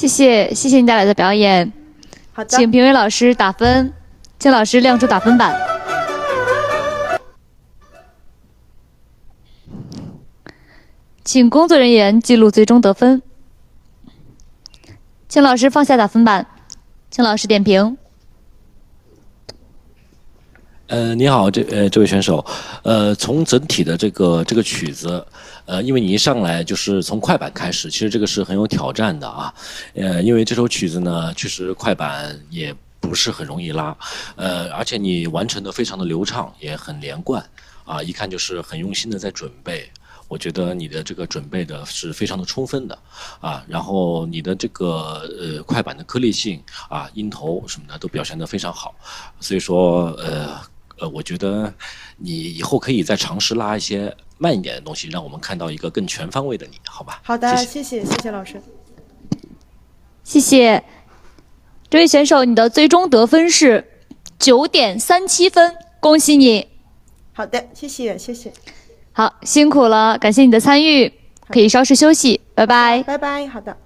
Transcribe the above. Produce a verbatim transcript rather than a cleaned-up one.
谢谢谢谢你带来的表演。好的，请评委老师打分，请老师亮出打分板。请工作人员记录最终得分。请老师放下打分板，请老师点评。 呃，你好，这呃这位选手，呃，从整体的这个这个曲子，呃，因为你一上来就是从快板开始，其实这个是很有挑战的啊，呃，因为这首曲子呢，确实快板也不是很容易拉，呃，而且你完成的非常的流畅，也很连贯，啊，一看就是很用心的在准备。 我觉得你的这个准备的是非常的充分的，啊，然后你的这个呃快板的颗粒性啊、音头什么的都表现得非常好，所以说呃呃，我觉得你以后可以再尝试拉一些慢一点的东西，让我们看到一个更全方位的你，好吧？好的，谢谢谢谢老师，谢谢这位选手，你的最终得分是九点三七分，恭喜你。好的，谢谢谢谢。 好，辛苦了，感谢你的参与，可以稍事休息，拜拜，拜拜，好的。